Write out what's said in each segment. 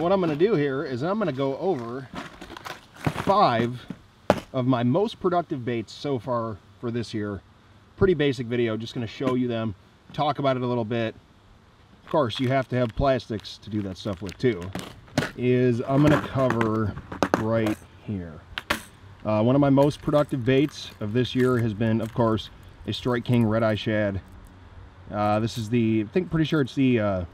And what I'm going to do here is I'm going to go over 5 of my most productive baits so far for this year. Pretty basic video, just going to show you them, talk about it a little bit. Of course, you have to have plastics to do that stuff with too. Is I'm going to cover right here. One of my most productive baits of this year has been, of course, a Strike King Red Eye Shad. This is the, I think, pretty sure it's the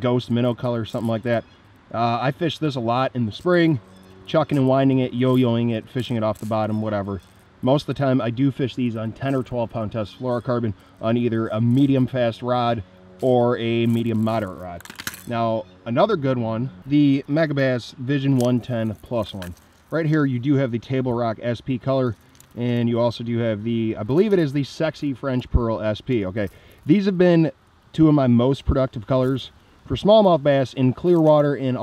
Ghost Minnow color, something like that. I fished this a lot in the spring, chucking and winding it, yo-yoing it, fishing it off the bottom, whatever. Most of the time, I do fish these on 10 or 12 pound test fluorocarbon on either a medium fast rod or a medium moderate rod. Now, another good one, the Megabass Vision 110 Plus One. Right here, you do have the Table Rock SP color, and you also do have the, I believe it is the Sexy French Pearl SP, okay? These have been two of my most productive colors for smallmouth bass in clear water and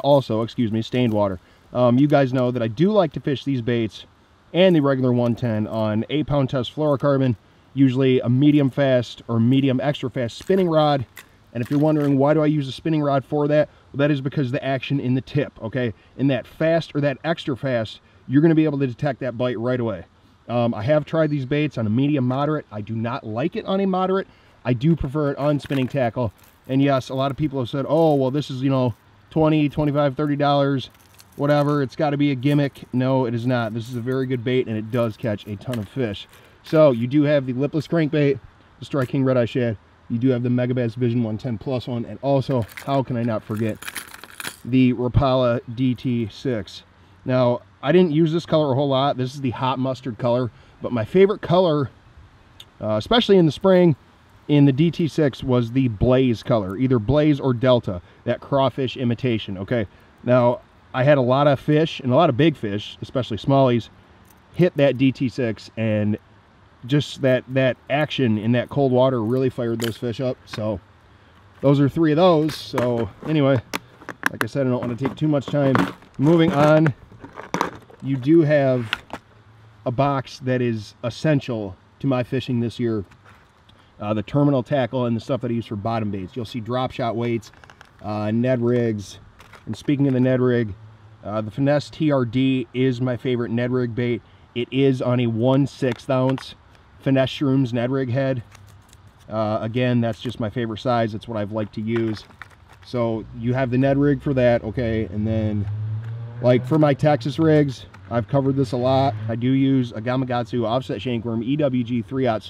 also stained water. You guys know that I do like to fish these baits and the regular 110 on 8 pound test fluorocarbon, usually a medium fast or medium extra fast spinning rod. And if you're wondering why do I use a spinning rod for that, well, that is because of the action in the tip, okay? In that fast or that extra fast, you're gonna be able to detect that bite right away. I have tried these baits on a medium moderate. I do not like it on a moderate. I do prefer it on spinning tackle. And yes, a lot of people have said, oh, well, this is, you know, $20, $25, $30, whatever. It's got to be a gimmick. No, it is not. This is a very good bait, and it does catch a ton of fish. So you do have the lipless crankbait, the Strike King Red Eye Shad. You do have the Megabass Vision 110 Plus One. And also, how can I not forget the Rapala DT-6. Now, I didn't use this color a whole lot. This is the hot mustard color. But my favorite color, especially in the spring, in the DT6 was the Blaze color, either Blaze or Delta, that crawfish imitation, okay? Now, I had a lot of fish, and a lot of big fish, especially smallies, hit that DT6, and just that action in that cold water really fired those fish up. So those are 3 of those. So anyway, like I said, I don't want to take too much time. Moving on, you do have a box that is essential to my fishing this year. The terminal tackle and the stuff that I use for bottom baits. You'll see drop shot weights, Ned rigs. And speaking of the Ned rig, the Finesse TRD is my favorite Ned rig bait. It is on a 1/6 ounce Finesse Shrooms Ned rig head. Again, that's just my favorite size. It's what I've liked to use. So you have the Ned rig for that, okay? And then, like for my Texas rigs, I've covered this a lot. I do use a Gamagatsu Offset Shankworm EWG 3/0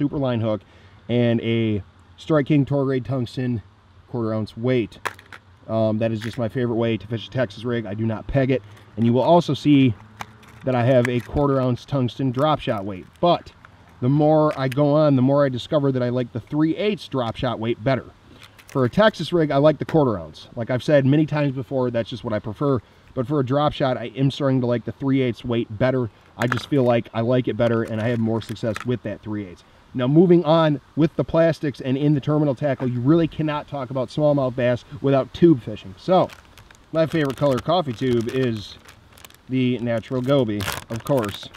Superline hook and a Strike King Tour Grade tungsten 1/4 ounce weight. That is just my favorite way to fish a Texas rig. I do not peg it. And you will also see that I have a 1/4 ounce tungsten drop shot weight. But the more I go on, the more I discover that I like the 3/8 drop shot weight better. For a Texas rig, I like the 1/4 ounce. Like I've said many times before, that's just what I prefer. But for a drop shot, I am starting to like the 3/8 weight better. I just feel like I like it better and I have more success with that 3/8. Now moving on with the plastics and in the terminal tackle, you really cannot talk about smallmouth bass without tube fishing. So my favorite color coffee tube is the natural goby, of course.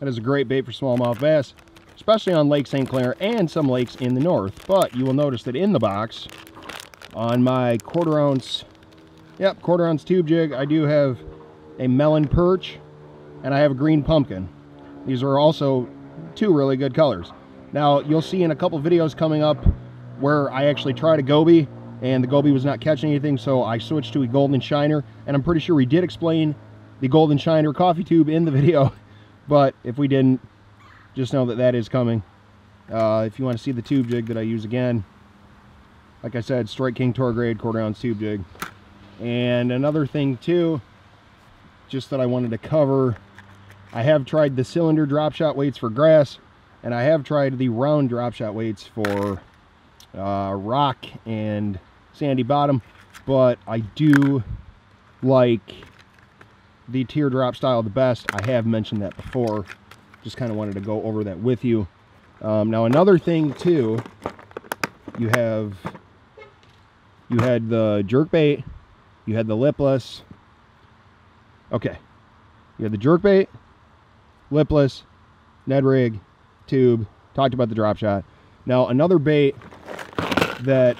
That is a great bait for smallmouth bass, especially on Lake St. Clair and some lakes in the north. But you will notice that in the box, on my 1/4 ounce, yep, 1/4 ounce tube jig, I do have a melon perch and I have a green pumpkin. These are also 2 really good colors. Now, you'll see in a couple videos coming up where I actually tried a goby and the goby was not catching anything, so I switched to a golden shiner, and I'm pretty sure we did explain the golden shiner coffee tube in the video, but if we didn't, just know that that is coming. If you want to see the tube jig that I use again, like I said, Strike King Tour Grade 1/4 ounce tube jig. And another thing too, just that I wanted to cover, I have tried the cylinder drop shot weights for grass, and I have tried the round drop shot weights for rock and sandy bottom, but I do like the teardrop style the best. I have mentioned that before, just kind of wanted to go over that with you. Now another thing too, you had the jerkbait, you had the lipless, okay, you had the jerkbait, lipless, Ned rig, tube, talked about the drop shot. Now another bait that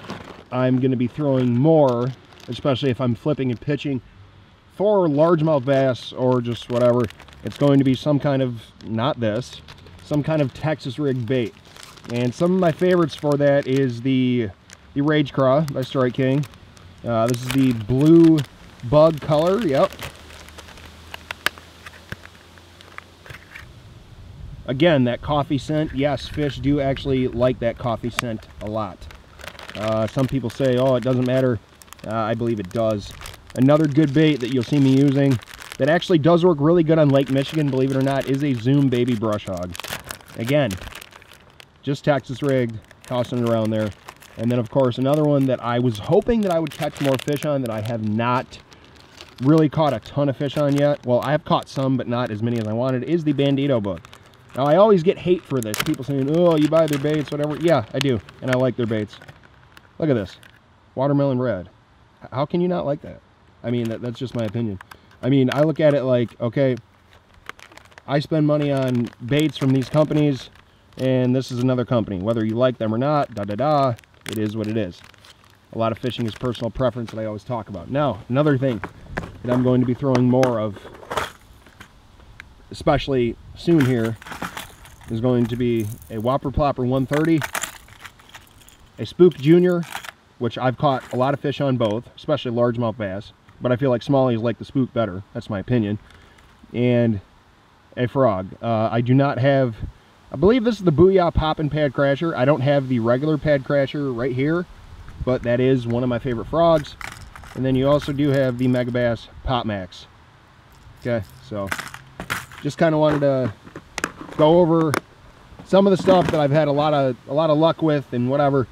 I'm going to be throwing more, especially if I'm flipping and pitching for largemouth bass or just whatever. It's going to be some kind of, not this, some kind of Texas rig bait. And some of my favorites for that is the Rage Craw by Strike King. This is the blue bug color, yep. Again, that coffee scent, yes, fish do actually like that coffee scent a lot. Some people say, oh, it doesn't matter. I believe it does. Another good bait that you'll see me using that actually does work really good on Lake Michigan, believe it or not, is a Zoom Baby Brush Hog. Again, just Texas rigged, tossing it around there. And then, of course, another one that I was hoping that I would catch more fish on that I have not really caught a ton of fish on yet. Well, I have caught some, but not as many as I wanted, is the Bandito Bug. Now, I always get hate for this. People saying, oh, you buy their baits, whatever. Yeah, I do, and I like their baits. Look at this. Watermelon red. How can you not like that? I mean, that's just my opinion. I mean, I look at it like, okay, I spend money on baits from these companies, and this is another company. Whether you like them or not, da-da-da, it is what it is. A lot of fishing is personal preference that I always talk about. Now, another thing that I'm going to be throwing more of, especially soon here, is going to be a Whopper Plopper 130, a Spook Junior, which I've caught a lot of fish on both, especially largemouth bass, but I feel like smallies like the Spook better. That's my opinion. And a frog. I do not have, I believe this is the Booyah Poppin' Pad Crasher. I don't have the regular Pad Crasher right here, but that is one of my favorite frogs. And then you also do have the Megabass Popmax. Okay, so just kind of wanted to go over some of the stuff that I've had a lot of luck with and whatever.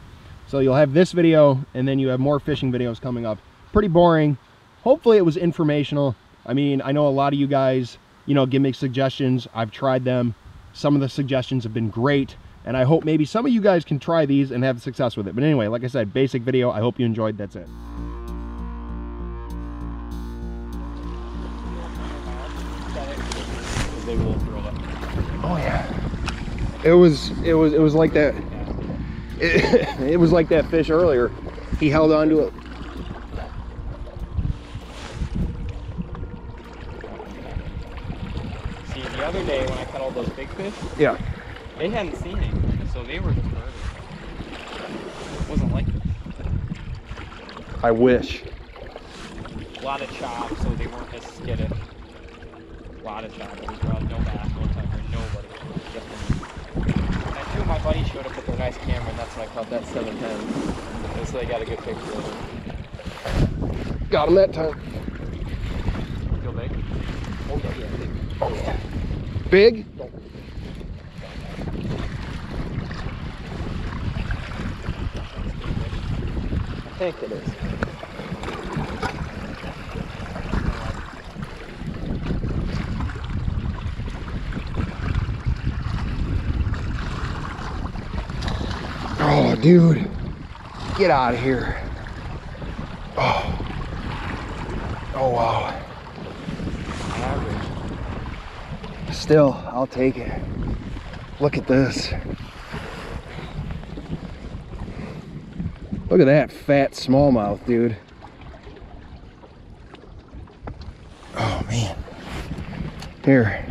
So you'll have this video, and then you have more fishing videos coming up. Pretty boring. Hopefully it was informational. I mean, I know a lot of you guys, you know, give me suggestions. I've tried them. Some of the suggestions have been great, and I hope maybe some of you guys can try these and have success with it. But anyway, like I said, basic video. I hope you enjoyed. That's it. Oh yeah, it was like that. It was like that fish earlier. He held on to it. See, the other day when I caught all those big fish, yeah, they hadn't seen it, so they were just nervous. It wasn't like this. I wish. A lot of chops, so they weren't as skittish. A lot of chops. There was no bass, no tucker, nobody. My buddy showed up with a nice camera, and that's when I caught that 710. And so they got a good picture of it. Got him that time. Feel big? Oh yeah, big. Oh yeah. Big? Yeah. I think it is. Dude, get out of here. Oh, oh wow. Average. Still, I'll take it. Look at this. Look at that fat smallmouth, dude. Oh man. Here.